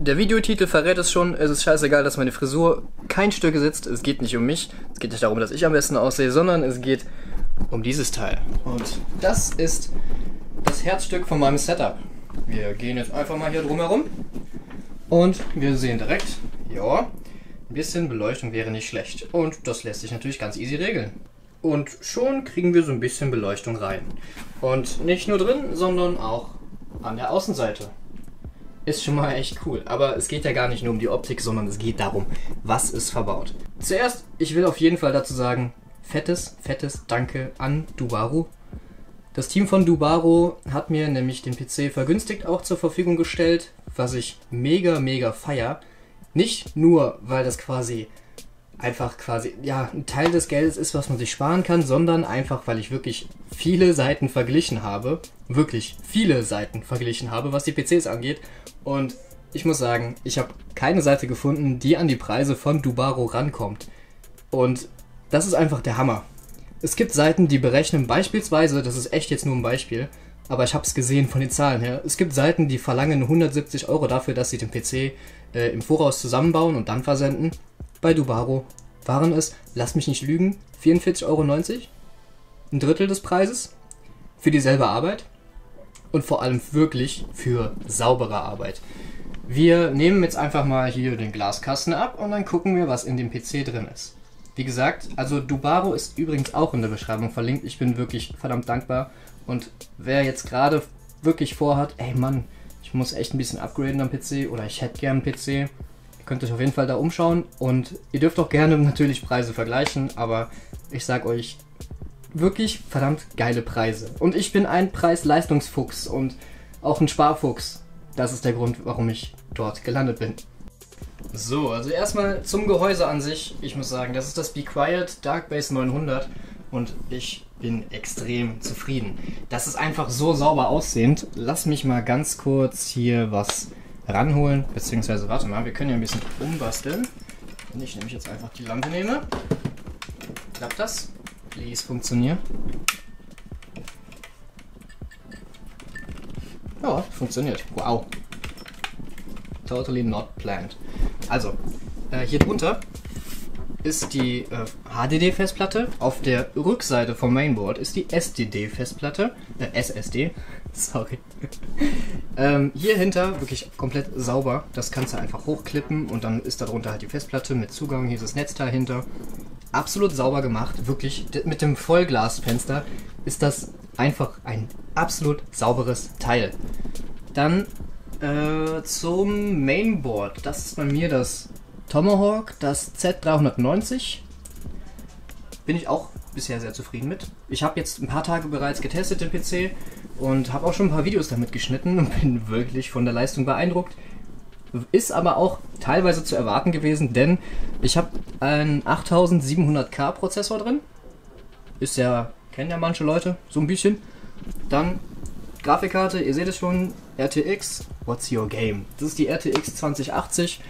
Der Videotitel verrät es schon, es ist scheißegal, dass meine Frisur kein Stück sitzt. Es geht nicht um mich, es geht nicht darum, dass ich am besten aussehe, sondern es geht um dieses Teil. Und das ist das Herzstück von meinem Setup. Wir gehen jetzt einfach mal hier drumherum und wir sehen direkt, ja, ein bisschen Beleuchtung wäre nicht schlecht. Und das lässt sich natürlich ganz easy regeln. Und schon kriegen wir so ein bisschen Beleuchtung rein. Und nicht nur drin, sondern auch an der Außenseite. Ist schon mal echt cool, aber es geht ja gar nicht nur um die Optik, sondern es geht darum, was ist verbaut. Zuerst, ich will auf jeden Fall dazu sagen, fettes Danke an Dubaro. Das Team von Dubaro hat mir nämlich den PC vergünstigt auch zur Verfügung gestellt, was ich mega feier. Nicht nur, weil das quasi einfach ja, ein Teil des Geldes ist, was man sich sparen kann, sondern einfach, weil ich wirklich viele Seiten verglichen habe. Was die PCs angeht. Und ich muss sagen, ich habe keine Seite gefunden, die an die Preise von Dubaro rankommt. Und das ist einfach der Hammer. Es gibt Seiten, die berechnen beispielsweise, das ist echt jetzt nur ein Beispiel, aber ich habe es gesehen von den Zahlen her, es gibt Seiten, die verlangen 170 € dafür, dass sie den PC im Voraus zusammenbauen und dann versenden. Bei Dubaro waren es, lass mich nicht lügen, 44,90 €, ein Drittel des Preises, für dieselbe Arbeit. Und vor allem wirklich für saubere Arbeit. Wir nehmen jetzt einfach mal hier den Glaskasten ab und dann gucken wir, was in dem PC drin ist. Wie gesagt, also Dubaro ist übrigens auch in der Beschreibung verlinkt. Ich bin wirklich verdammt dankbar. Und wer jetzt gerade wirklich vorhat, ey Mann, ich muss echt ein bisschen upgraden am PC oder ich hätte gern einen PC, ihr könnt euch auf jeden Fall da umschauen. Und ihr dürft auch gerne natürlich Preise vergleichen, aber ich sag euch, wirklich verdammt geile Preise. Und ich bin ein Preis-Leistungsfuchs und auch ein Sparfuchs. Das ist der Grund, warum ich dort gelandet bin. So, also erstmal zum Gehäuse an sich. Ich muss sagen, das ist das Be Quiet Dark Base 900 und ich bin extrem zufrieden. Das ist einfach so sauber aussehend. Lass mich mal ganz kurz hier was ranholen, beziehungsweise warte mal, wir können ja ein bisschen umbasteln. Wenn ich nämlich jetzt einfach die Lampe nehme, klappt das? Please, funktioniert. Ja, funktioniert. Wow. Totally not planned. Also, hier drunter ist die HDD-Festplatte. Auf der Rückseite vom Mainboard ist die SSD-Festplatte. Sorry. Hier hinter wirklich komplett sauber. Das kannst du einfach hochklippen und dann ist darunter halt die Festplatte mit Zugang. Hier ist das Netzteil hinter. Absolut sauber gemacht, wirklich mit dem Vollglasfenster ist das einfach ein absolut sauberes Teil. Dann zum Mainboard, das ist bei mir das Tomahawk, das Z390, bin ich auch bisher sehr zufrieden mit. Ich habe jetzt ein paar Tage bereits getestet den PC und habe auch schon ein paar Videos damit geschnitten und bin wirklich von der Leistung beeindruckt. Ist aber auch teilweise zu erwarten gewesen, denn ich habe einen 8700K Prozessor drin. Ist ja, kennen ja manche Leute, so ein bisschen. Dann Grafikkarte, ihr seht es schon, RTX, what's your game? Das ist die RTX 2080,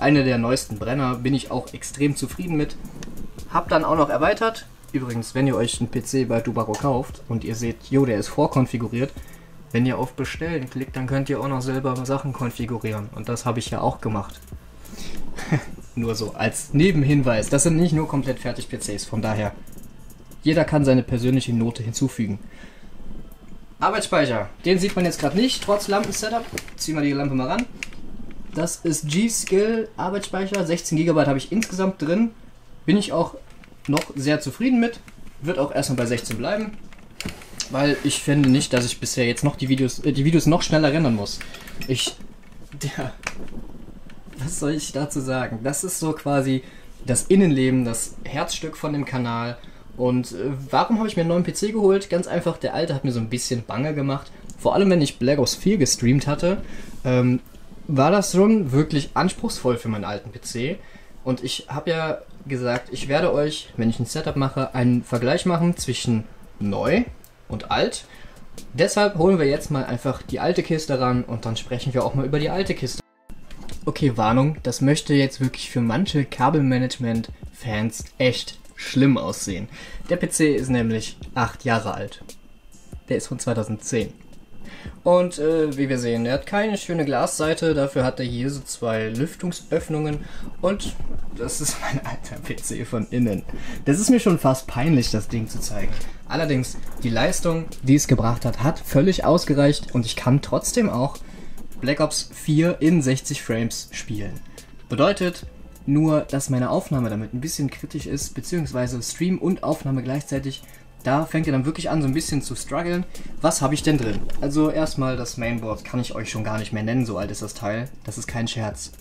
eine der neuesten Brenner, bin ich auch extrem zufrieden mit. Hab dann auch noch erweitert. Übrigens, wenn ihr euch einen PC bei Dubaro kauft und ihr seht, jo, der ist vorkonfiguriert, wenn ihr auf Bestellen klickt, dann könnt ihr auch noch selber Sachen konfigurieren. Und das habe ich ja auch gemacht. Nur so als Nebenhinweis. Das sind nicht nur komplett fertig PCs. Von daher, jeder kann seine persönliche Note hinzufügen. Arbeitsspeicher. Den sieht man jetzt gerade nicht, trotz Lampen-Setup. Ziehen wir die Lampe mal ran. Das ist G.Skill Arbeitsspeicher. 16 GB habe ich insgesamt drin. Bin ich auch noch sehr zufrieden mit. Wird auch erstmal bei 16 bleiben. Weil ich finde nicht, dass ich bisher jetzt noch die Videos noch schneller rendern muss. Was soll ich dazu sagen? Das ist so quasi das Innenleben, das Herzstück von dem Kanal. Und warum habe ich mir einen neuen PC geholt? Ganz einfach, der alte hat mir so ein bisschen bange gemacht. Vor allem, wenn ich Black Ops 4 gestreamt hatte, war das schon wirklich anspruchsvoll für meinen alten PC. Und ich habe ja gesagt, ich werde euch, wenn ich ein Setup mache, einen Vergleich machen zwischen neu und alt. Deshalb holen wir jetzt mal einfach die alte Kiste ran und dann sprechen wir auch mal über die alte Kiste. Okay, Warnung, das möchte jetzt wirklich für manche Kabelmanagement-Fans echt schlimm aussehen. Der PC ist nämlich 8 Jahre alt. Der ist von 2010. Und wie wir sehen, er hat keine schöne Glasseite, dafür hat er hier so zwei Lüftungsöffnungen und das ist mein alter PC von innen. Das ist mir schon fast peinlich, das Ding zu zeigen. Allerdings, die Leistung, die es gebracht hat, hat völlig ausgereicht und ich kann trotzdem auch Black Ops 4 in 60 Frames spielen. Bedeutet nur, dass meine Aufnahme damit ein bisschen kritisch ist, beziehungsweise Stream und Aufnahme gleichzeitig. Da fängt ihr dann wirklich an, so ein bisschen zu strugglen. Was habe ich denn drin? Also erstmal das Mainboard kann ich euch schon gar nicht mehr nennen, so alt ist das Teil. Das ist kein Scherz.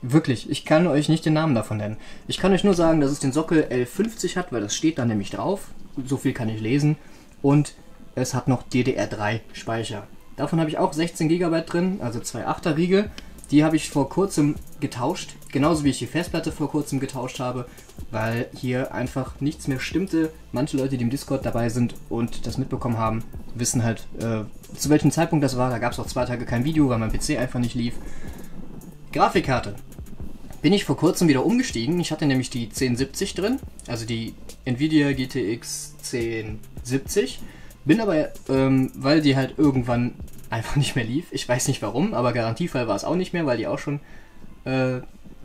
Wirklich, ich kann euch nicht den Namen davon nennen. Ich kann euch nur sagen, dass es den Sockel L50 hat, weil das steht da nämlich drauf. So viel kann ich lesen. Und es hat noch DDR3 Speicher. Davon habe ich auch 16 GB drin, also zwei 8er Riegel. Die habe ich vor kurzem getauscht, genauso wie ich die Festplatte vor kurzem getauscht habe, weil hier einfach nichts mehr stimmte. Manche Leute, die im Discord dabei sind und das mitbekommen haben, wissen halt, zu welchem Zeitpunkt das war. Da gab es auch 2 Tage kein Video, weil mein PC einfach nicht lief. Grafikkarte. Bin ich vor kurzem wieder umgestiegen. Ich hatte nämlich die 1070 drin, also die Nvidia GTX 1070. Bin aber, weil die halt irgendwann einfach nicht mehr lief. Ich weiß nicht warum, aber Garantiefall war es auch nicht mehr, weil die auch schon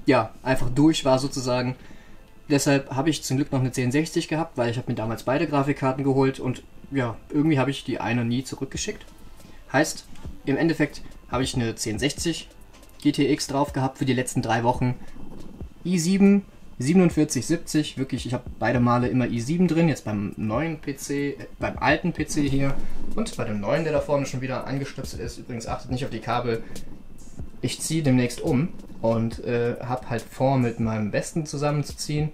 ja, einfach durch war sozusagen. Deshalb habe ich zum Glück noch eine 1060 gehabt, weil ich habe mir damals beide Grafikkarten geholt und ja, irgendwie habe ich die eine nie zurückgeschickt. Heißt, im Endeffekt habe ich eine 1060 GTX drauf gehabt für die letzten 3 Wochen. i7 4770, wirklich, ich habe beide Male immer i7 drin, jetzt beim neuen PC, beim alten PC hier und bei dem neuen, der da vorne schon wieder angestöpselt ist. Übrigens achtet nicht auf die Kabel, ich ziehe demnächst um und habe halt vor, mit meinem Westen zusammenzuziehen.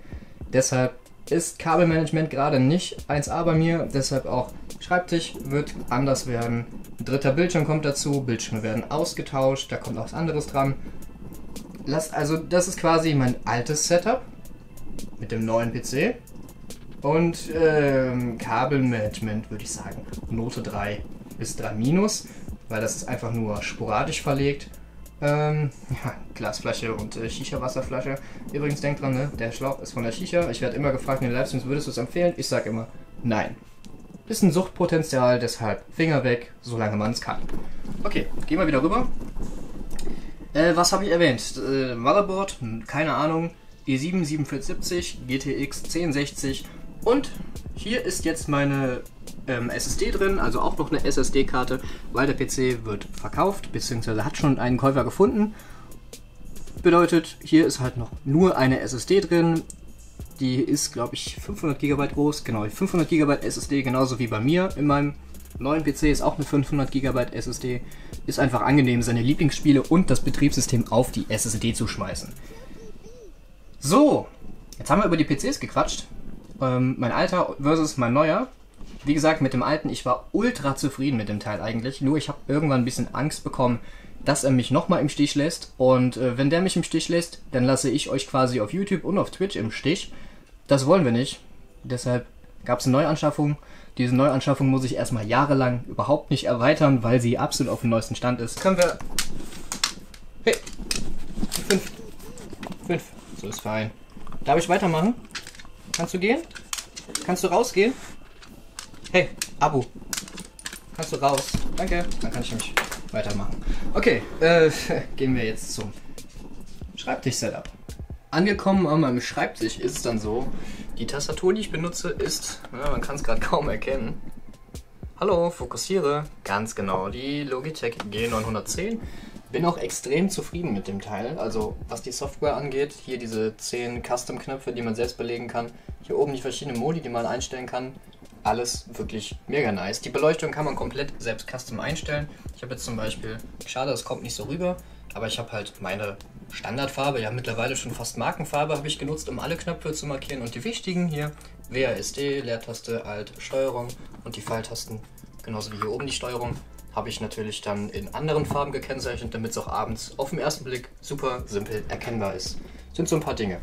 Deshalb ist Kabelmanagement gerade nicht 1A bei mir, deshalb auch Schreibtisch wird anders werden. Ein 3. Bildschirm kommt dazu, Bildschirme werden ausgetauscht, da kommt auch was anderes dran. Lasst, also das ist quasi mein altes Setup mit dem neuen PC und Kabelmanagement würde ich sagen, Note 3 bis 3-, weil das ist einfach nur sporadisch verlegt. Ja, Glasflasche und Shisha-Wasserflasche. Übrigens denkt dran, ne? Der Schlauch ist von der Shisha. Ich werde immer gefragt in den Livestreams, würdest du es empfehlen? Ich sage immer, nein. Ist ein Suchtpotenzial, deshalb Finger weg, solange man es kann. Okay, gehen wir wieder rüber. Was habe ich erwähnt? Motherboard, keine Ahnung, i7 4770, GTX 1060 und hier ist jetzt meine SSD drin, also auch noch eine SSD-Karte, weil der PC wird verkauft, beziehungsweise hat schon einen Käufer gefunden. Bedeutet, hier ist halt noch nur eine SSD drin, die ist glaube ich 500 GB groß, genau, 500 GB SSD, genauso wie bei mir in meinem neuen PC ist auch eine 500 GB SSD. Ist einfach angenehm, seine Lieblingsspiele und das Betriebssystem auf die SSD zu schmeißen. So, jetzt haben wir über die PCs gequatscht. Mein alter versus mein neuer. Wie gesagt, mit dem alten, ich war ultra zufrieden mit dem Teil eigentlich. Nur ich habe irgendwann ein bisschen Angst bekommen, dass er mich nochmal im Stich lässt. Und wenn der mich im Stich lässt, dann lasse ich euch quasi auf YouTube und auf Twitch im Stich. Das wollen wir nicht. Deshalb gab es eine Neuanschaffung. Diese Neuanschaffung muss ich erstmal jahrelang überhaupt nicht erweitern, weil sie absolut auf dem neuesten Stand ist. Können wir... Hey! 5. So ist fein. Darf ich weitermachen? Kannst du gehen? Kannst du rausgehen? Hey, Abo! Kannst du raus? Danke. Dann kann ich nämlich weitermachen. Okay, gehen wir jetzt zum Schreibtisch-Setup. Angekommen an meinem Schreibtisch ist es dann so, die Tastatur, die ich benutze, ist, na, man kann es gerade kaum erkennen. Hallo, fokussiere. Ganz genau, die Logitech G910. Bin auch extrem zufrieden mit dem Teil, also was die Software angeht. Hier diese 10 Custom-Knöpfe, die man selbst belegen kann. Hier oben die verschiedenen Modi, die man einstellen kann. Alles wirklich mega nice. Die Beleuchtung kann man komplett selbst custom einstellen. Ich habe jetzt zum Beispiel, schade, es kommt nicht so rüber, aber ich habe halt meine Standardfarbe, ja mittlerweile schon fast Markenfarbe, habe ich genutzt, um alle Knöpfe zu markieren und die wichtigen hier, WASD, Leertaste, Alt, Steuerung und die Pfeiltasten, genauso wie hier oben die Steuerung, habe ich natürlich dann in anderen Farben gekennzeichnet, damit es auch abends auf den ersten Blick super simpel erkennbar ist. Sind so ein paar Dinge.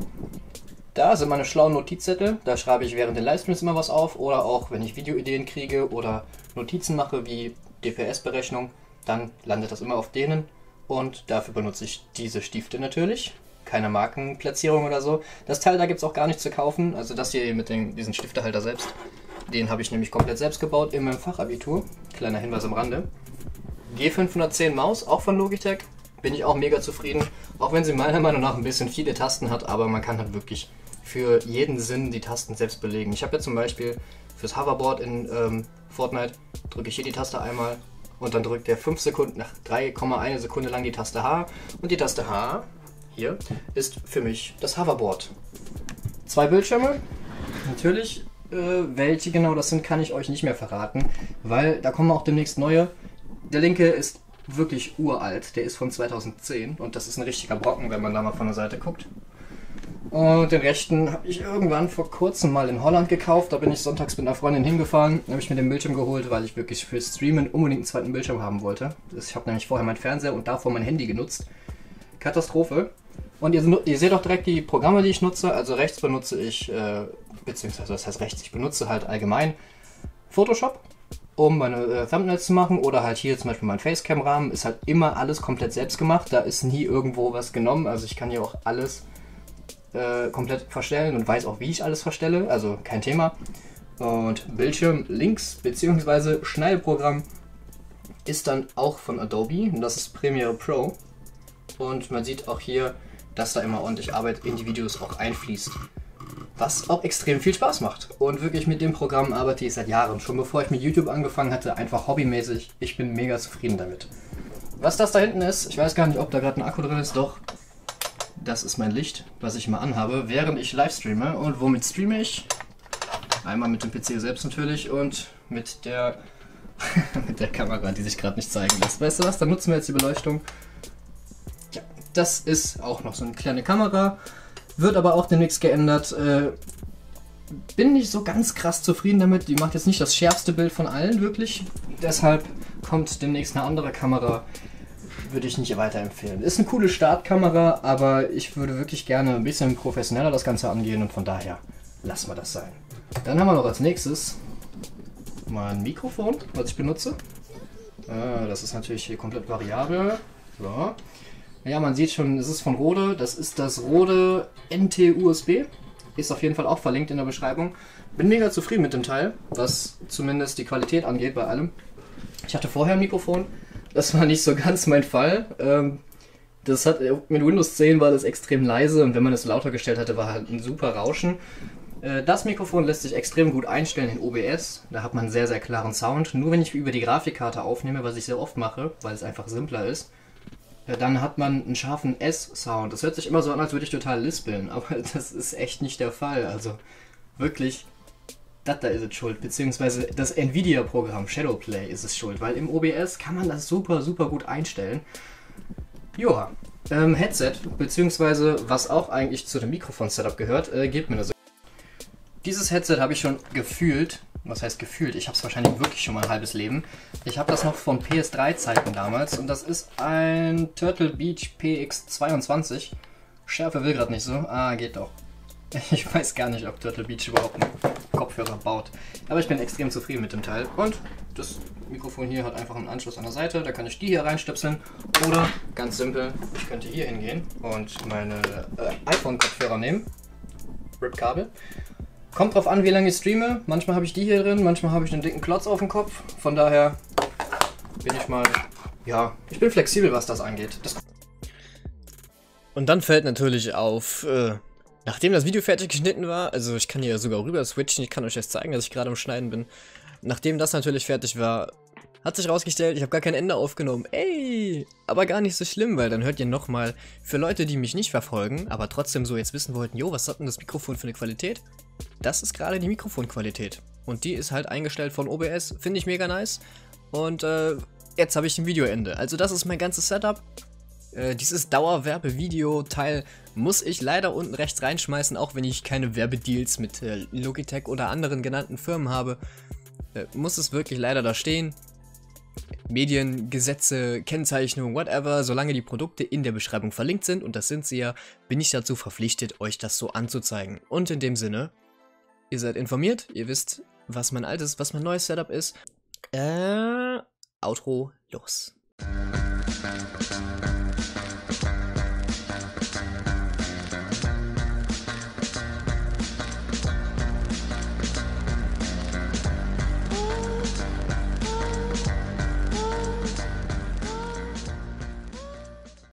Da sind meine schlauen Notizzettel, da schreibe ich während den Livestreams immer was auf oder auch wenn ich Videoideen kriege oder Notizen mache wie DPS-Berechnung, dann landet das immer auf denen. Und dafür benutze ich diese Stifte natürlich. Keine Markenplatzierung oder so. Das Teil da gibt es auch gar nicht zu kaufen. Also das hier mit diesen Stiftehalter selbst. Den habe ich nämlich komplett selbst gebaut in meinem Fachabitur. Kleiner Hinweis am Rande. G510 Maus, auch von Logitech. Bin ich auch mega zufrieden, auch wenn sie meiner Meinung nach ein bisschen viele Tasten hat, aber man kann halt wirklich für jeden Sinn die Tasten selbst belegen. Ich habe jetzt zum Beispiel fürs Hoverboard in Fortnite, drücke ich hier die Taste einmal und dann drückt der 5 Sekunden, nach 3,1 Sekunde lang die Taste H und die Taste H hier ist für mich das Hoverboard. Zwei Bildschirme, natürlich, welche genau das sind, kann ich euch nicht mehr verraten, weil da kommen auch demnächst neue. Der linke ist wirklich uralt, der ist von 2010 und das ist ein richtiger Brocken, wenn man da mal von der Seite guckt. Und den rechten habe ich irgendwann vor kurzem mal in Holland gekauft, da bin ich sonntags mit einer Freundin hingefahren, habe ich mir den Bildschirm geholt, weil ich wirklich für Streamen unbedingt einen zweiten Bildschirm haben wollte. Ich habe nämlich vorher meinen Fernseher und davor mein Handy genutzt. Katastrophe. Und ihr seht auch direkt die Programme, die ich nutze, also rechts benutze ich, beziehungsweise das heißt rechts, ich benutze halt allgemein Photoshop, um meine Thumbnails zu machen, oder halt hier zum Beispiel mein Facecam-Rahmen, ist halt immer alles komplett selbst gemacht, da ist nie irgendwo was genommen, also ich kann hier auch alles komplett verstellen und weiß auch, wie ich alles verstelle, also kein Thema. Und Bildschirm links, beziehungsweise Schnellprogramm ist dann auch von Adobe, und das ist Premiere Pro. Und man sieht auch hier, dass da immer ordentlich Arbeit in die Videos auch einfließt. Was auch extrem viel Spaß macht. Und wirklich mit dem Programm arbeite ich seit Jahren. Schon bevor ich mit YouTube angefangen hatte, einfach hobbymäßig. Ich bin mega zufrieden damit. Was das da hinten ist, ich weiß gar nicht, ob da gerade ein Akku drin ist. Doch, das ist mein Licht, was ich immer anhabe, während ich live streame. Und womit streame ich? Einmal mit dem PC selbst natürlich und mit der, mit der Kamera, die sich gerade nicht zeigen lässt. Weißt du was, dann nutzen wir jetzt die Beleuchtung. Ja, das ist auch noch so eine kleine Kamera. Wird aber auch demnächst geändert. Bin nicht so ganz krass zufrieden damit. Die macht jetzt nicht das schärfste Bild von allen, wirklich. Deshalb kommt demnächst eine andere Kamera. Würde ich nicht weiterempfehlen. Ist eine coole Startkamera, aber ich würde wirklich gerne ein bisschen professioneller das Ganze angehen und von daher lassen wir das sein. Dann haben wir noch als nächstes mein Mikrofon, was ich benutze. Das ist natürlich hier komplett variabel. So. Ja, man sieht schon, es ist von Rode, das ist das Rode NT-USB, ist auf jeden Fall auch verlinkt in der Beschreibung. Bin mega zufrieden mit dem Teil, was zumindest die Qualität angeht bei allem. Ich hatte vorher ein Mikrofon, das war nicht so ganz mein Fall. Das hat, mit Windows 10 war das extrem leise und wenn man es lauter gestellt hatte, war halt ein super Rauschen. Das Mikrofon lässt sich extrem gut einstellen in OBS, da hat man einen sehr, sehr klaren Sound. Nur wenn ich über die Grafikkarte aufnehme, was ich sehr oft mache, weil es einfach simpler ist, dann hat man einen scharfen S-Sound. Das hört sich immer so an, als würde ich total lispeln, aber das ist echt nicht der Fall. Also wirklich, das da ist es schuld, beziehungsweise das Nvidia-Programm Shadowplay ist es schuld, weil im OBS kann man das super, super gut einstellen. Joa, Headset, beziehungsweise was auch eigentlich zu dem Mikrofon-Setup gehört, gebt mir das. Dieses Headset habe ich schon gefühlt, was heißt gefühlt, ich habe es wahrscheinlich wirklich schon mal ein halbes Leben. Ich habe das noch von PS3-Zeiten damals und das ist ein Turtle Beach PX22. Schärfe will gerade nicht so, geht doch. Ich weiß gar nicht, ob Turtle Beach überhaupt einen Kopfhörer baut. Aber ich bin extrem zufrieden mit dem Teil. Und das Mikrofon hier hat einfach einen Anschluss an der Seite, da kann ich die hier reinstöpseln. Oder ganz simpel, ich könnte hier hingehen und meine iPhone-Kopfhörer nehmen. RIP-Kabel. Kommt drauf an, wie lange ich streame. Manchmal habe ich die hier drin, manchmal habe ich einen dicken Klotz auf dem Kopf. Von daher bin ich mal, ja, ich bin flexibel, was das angeht. Und dann fällt natürlich auf, nachdem das Video fertig geschnitten war, also ich kann hier sogar rüber switchen, ich kann euch jetzt zeigen, dass ich gerade am Schneiden bin. Nachdem das natürlich fertig war, hat sich rausgestellt, ich habe gar kein Ende aufgenommen. Ey, aber gar nicht so schlimm, weil dann hört ihr nochmal, für Leute, die mich nicht verfolgen, aber trotzdem so jetzt wissen wollten, jo, was hat denn das Mikrofon für eine Qualität? Das ist gerade die Mikrofonqualität und die ist halt eingestellt von OBS, finde ich mega nice und jetzt habe ich ein Videoende. Also das ist mein ganzes Setup, dieses Dauerwerbe-Video-Teil muss ich leider unten rechts reinschmeißen, auch wenn ich keine Werbedeals mit Logitech oder anderen genannten Firmen habe, muss es wirklich leider da stehen. Medien, Gesetze, Kennzeichnung, whatever, solange die Produkte in der Beschreibung verlinkt sind, und das sind sie ja, bin ich dazu verpflichtet, euch das so anzuzeigen. Und in dem Sinne, ihr seid informiert, ihr wisst, was mein altes, was mein neues Setup ist. Outro, los.